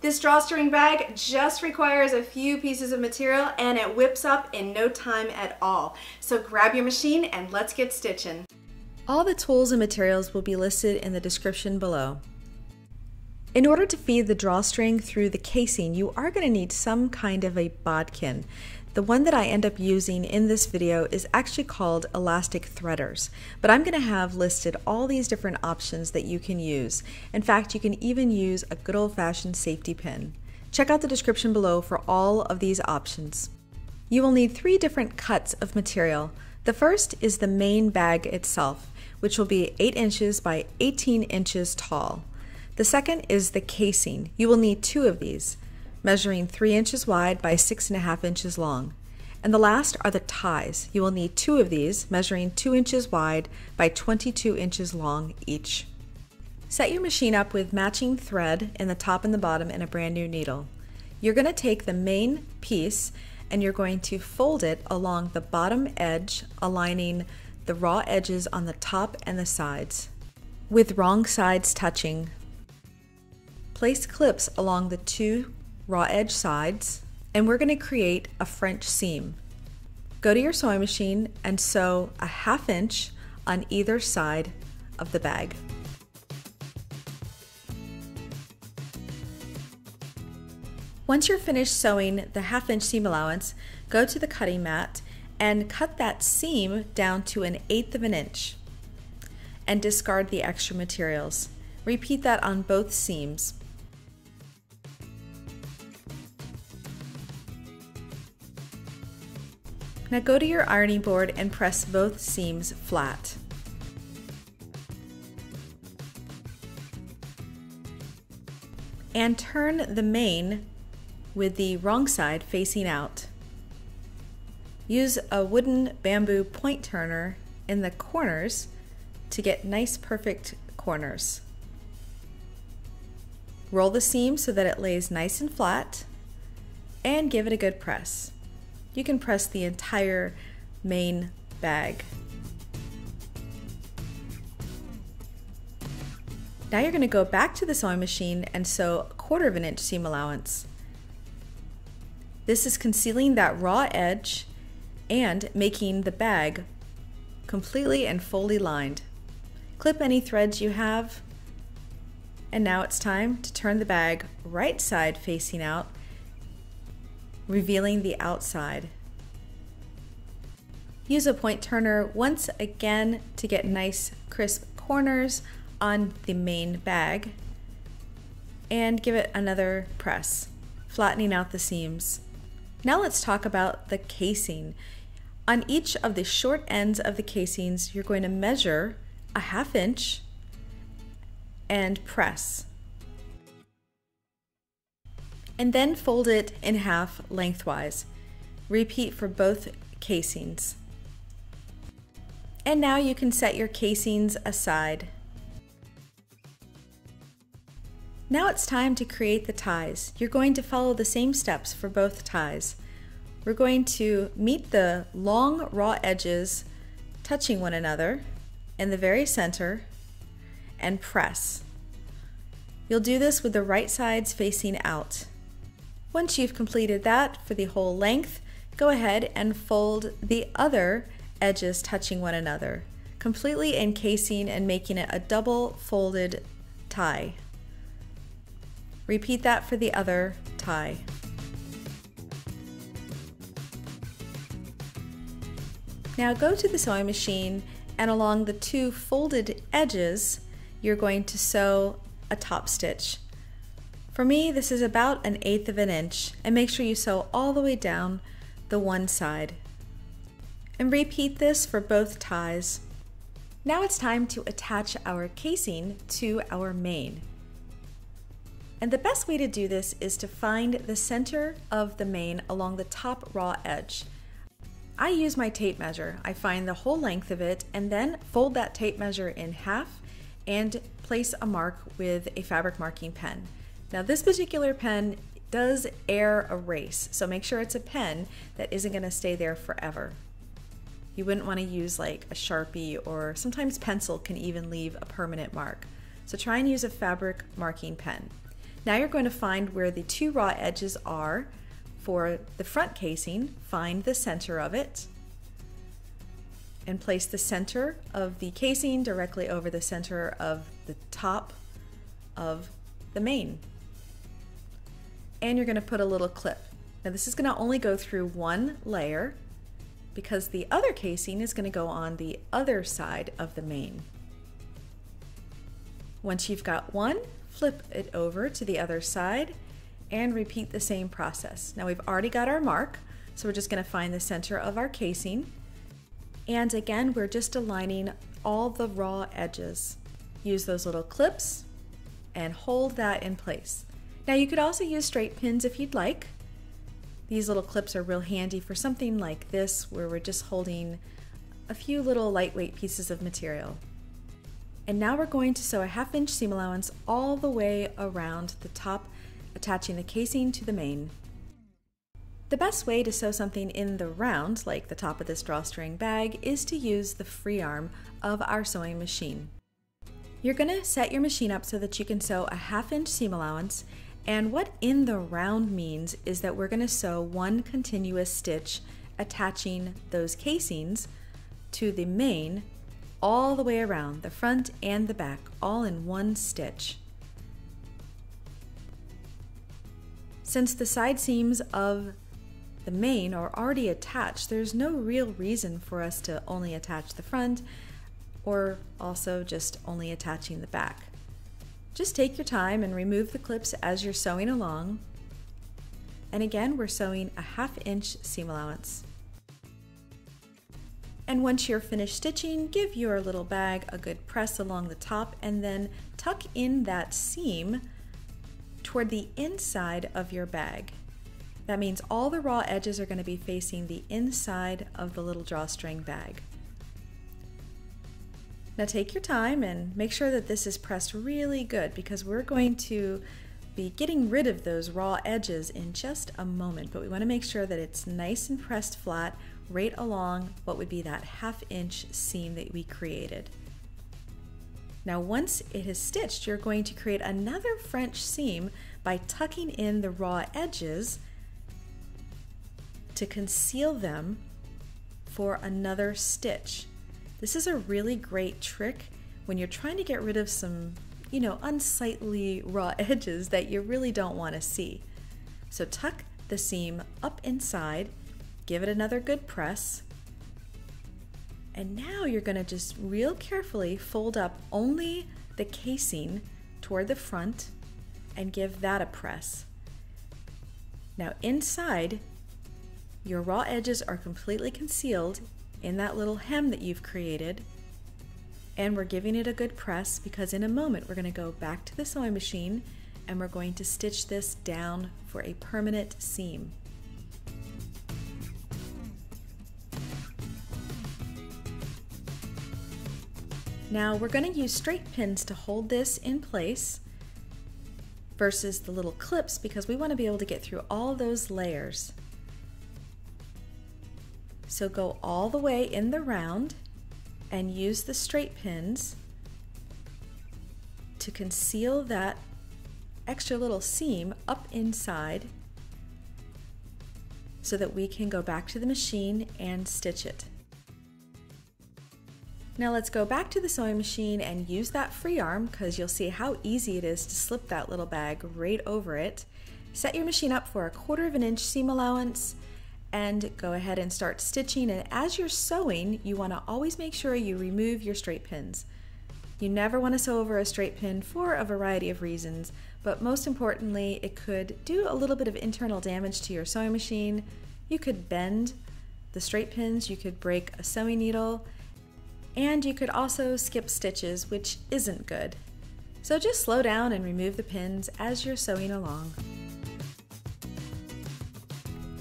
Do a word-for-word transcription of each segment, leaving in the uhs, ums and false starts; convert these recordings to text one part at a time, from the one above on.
This drawstring bag just requires a few pieces of material and it whips up in no time at all. So grab your machine and let's get stitching. All the tools and materials will be listed in the description below. In order to feed the drawstring through the casing, you are going to need some kind of a bodkin. The one that I end up using in this video is actually called elastic threaders, but I'm going to have listed all these different options that you can use. In fact, you can even use a good old-fashioned safety pin. Check out the description below for all of these options. You will need three different cuts of material. The first is the main bag itself, which will be eight inches by eighteen inches tall. The second is the casing. You will need two of these, measuring three inches wide by six and a half inches long. And the last are the ties. You will need two of these, measuring two inches wide by twenty-two inches long each. Set your machine up with matching thread in the top and the bottom and a brand new needle. You're going to take the main piece and you're going to fold it along the bottom edge, aligning the raw edges on the top and the sides, with wrong sides touching. Place clips along the two raw edge sides, and we're going to create a French seam. Go to your sewing machine and sew a half inch on either side of the bag. Once you're finished sewing the half inch seam allowance, go to the cutting mat and cut that seam down to an eighth of an inch and discard the extra materials. Repeat that on both seams. Now go to your ironing board and press both seams flat. And turn the main with the wrong side facing out. Use a wooden bamboo point turner in the corners to get nice, perfect corners. Roll the seam so that it lays nice and flat and give it a good press. You can press the entire main bag. Now you're going to go back to the sewing machine and sew a quarter of an inch seam allowance. This is concealing that raw edge and making the bag completely and fully lined. Clip any threads you have, and now it's time to turn the bag right side facing out, revealing the outside. Use a point turner once again to get nice crisp corners on the main bag and give it another press, flattening out the seams. Now let's talk about the casing. On each of the short ends of the casings, you're going to measure a half inch and press, and then fold it in half lengthwise. Repeat for both casings. And now you can set your casings aside. Now it's time to create the ties. You're going to follow the same steps for both ties. We're going to meet the long raw edges touching one another in the very center and press. You'll do this with the right sides facing out. Once you've completed that for the whole length, go ahead and fold the other edges touching one another, completely encasing and making it a double folded tie. Repeat that for the other tie. Now go to the sewing machine, and along the two folded edges, you're going to sew a top stitch. For me, this is about an eighth of an inch, and make sure you sew all the way down the one side. And repeat this for both ties. Now it's time to attach our casing to our main. And the best way to do this is to find the center of the main along the top raw edge. I use my tape measure. I find the whole length of it and then fold that tape measure in half and place a mark with a fabric marking pen. Now this particular pen does air erase, so make sure it's a pen that isn't going to stay there forever. You wouldn't want to use like a Sharpie, or sometimes pencil can even leave a permanent mark. So try and use a fabric marking pen. Now you're going to find where the two raw edges are for the front casing. Find the center of it and place the center of the casing directly over the center of the top of the main. And you're going to put a little clip. Now this is going to only go through one layer because the other casing is going to go on the other side of the main. Once you've got one, flip it over to the other side and repeat the same process. Now we've already got our mark, so we're just going to find the center of our casing. And again, we're just aligning all the raw edges. Use those little clips and hold that in place. Now you could also use straight pins if you'd like. These little clips are real handy for something like this where we're just holding a few little lightweight pieces of material. And now we're going to sew a half inch seam allowance all the way around the top, attaching the casing to the main. The best way to sew something in the round, like the top of this drawstring bag, is to use the free arm of our sewing machine. You're going to set your machine up so that you can sew a half inch seam allowance, and what in the round means is that we're going to sew one continuous stitch attaching those casings to the main all the way around, the front and the back, all in one stitch. Since the side seams of the main are already attached, there's no real reason for us to only attach the front or also just only attaching the back. Just take your time and remove the clips as you're sewing along. And again, we're sewing a half inch seam allowance. And once you're finished stitching, give your little bag a good press along the top and then tuck in that seam toward the inside of your bag. That means all the raw edges are going to be facing the inside of the little drawstring bag. Now take your time and make sure that this is pressed really good because we're going to be getting rid of those raw edges in just a moment, but we want to make sure that it's nice and pressed flat right along what would be that half inch seam that we created. Now once it is stitched, you're going to create another French seam by tucking in the raw edges to conceal them for another stitch. This is a really great trick when you're trying to get rid of some, you know, unsightly raw edges that you really don't want to see. So tuck the seam up inside, give it another good press, and now you're going to just real carefully fold up only the casing toward the front and give that a press. Now inside, your raw edges are completely concealed in that little hem that you've created, and we're giving it a good press because in a moment we're going to go back to the sewing machine and we're going to stitch this down for a permanent seam. Now we're going to use straight pins to hold this in place versus the little clips because we want to be able to get through all those layers. So go all the way in the round and use the straight pins to conceal that extra little seam up inside so that we can go back to the machine and stitch it. Now let's go back to the sewing machine and use that free arm because you'll see how easy it is to slip that little bag right over it. Set your machine up for a quarter of an inch seam allowance and go ahead and start stitching, and as you're sewing you want to always make sure you remove your straight pins. You never want to sew over a straight pin for a variety of reasons, but most importantly it could do a little bit of internal damage to your sewing machine. You could bend the straight pins, you could break a sewing needle, and you could also skip stitches, which isn't good. So just slow down and remove the pins as you're sewing along.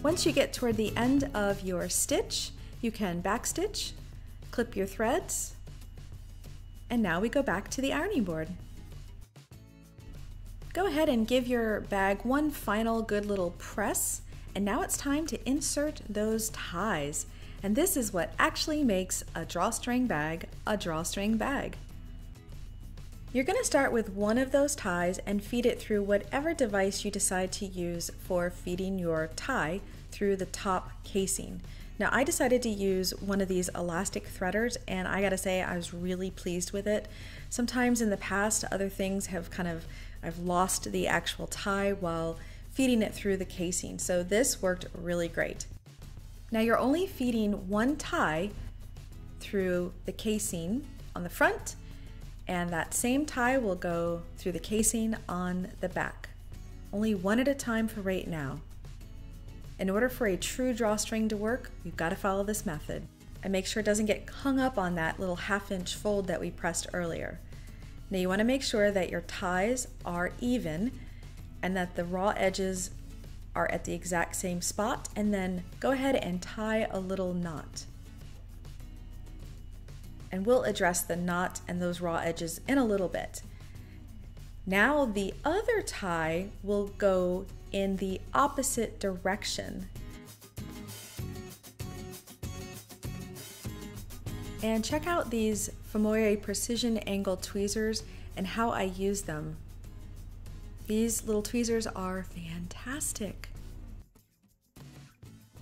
Once you get toward the end of your stitch, you can backstitch, clip your threads, and now we go back to the ironing board. Go ahead and give your bag one final good little press, and now it's time to insert those ties. And this is what actually makes a drawstring bag a drawstring bag. You're going to start with one of those ties and feed it through whatever device you decide to use for feeding your tie through the top casing. Now I decided to use one of these elastic threaders, and I gotta say I was really pleased with it. Sometimes in the past other things have kind of, I've lost the actual tie while feeding it through the casing, so this worked really great. Now you're only feeding one tie through the casing on the front, and that same tie will go through the casing on the back. Only one at a time for right now. In order for a true drawstring to work, we've got to follow this method and make sure it doesn't get hung up on that little half inch fold that we pressed earlier. Now you want to make sure that your ties are even and that the raw edges are at the exact same spot, and then go ahead and tie a little knot. And we'll address the knot and those raw edges in a little bit. Now the other tie will go in the opposite direction. And check out these Famore Precision Angle Tweezers and how I use them. These little tweezers are fantastic.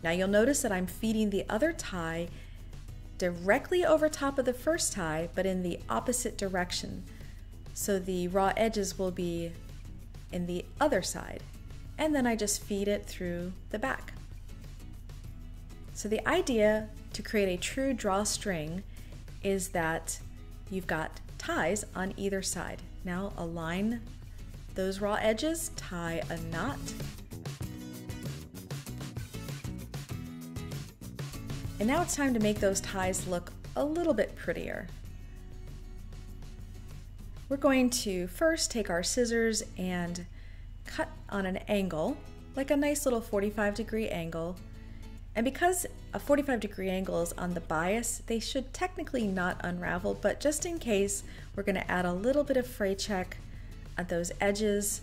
Now you'll notice that I'm feeding the other tie directly over top of the first tie, but in the opposite direction. So the raw edges will be in the other side. And then I just feed it through the back. So the idea to create a true drawstring is that you've got ties on either side. Now align those raw edges, tie a knot, and now it's time to make those ties look a little bit prettier. We're going to first take our scissors and cut on an angle, like a nice little forty-five degree angle. And because a forty-five degree angle is on the bias, they should technically not unravel, but just in case, we're going to add a little bit of Fray Check at those edges,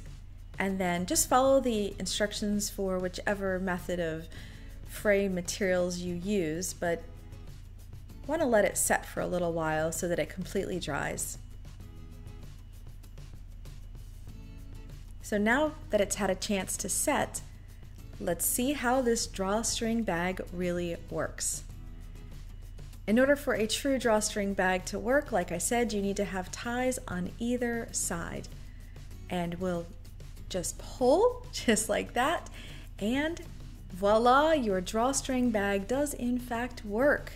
and then just follow the instructions for whichever method of fray materials you use, but want to let it set for a little while so that it completely dries. So now that it's had a chance to set, let's see how this drawstring bag really works. In order for a true drawstring bag to work, like I said, you need to have ties on either side. And we'll just pull, just like that, and voila, your drawstring bag does in fact work.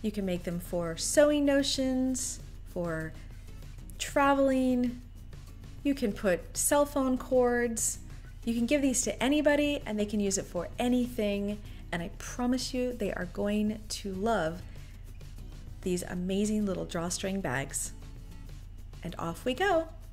You can make them for sewing notions, for traveling. You can put cell phone cords. You can give these to anybody and they can use it for anything. And I promise you, they are going to love these amazing little drawstring bags. And off we go.